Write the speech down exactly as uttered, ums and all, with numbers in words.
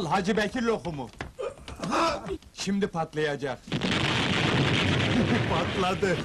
Al Hacı Bekir lokumu. Şimdi patlayacak. Patladı.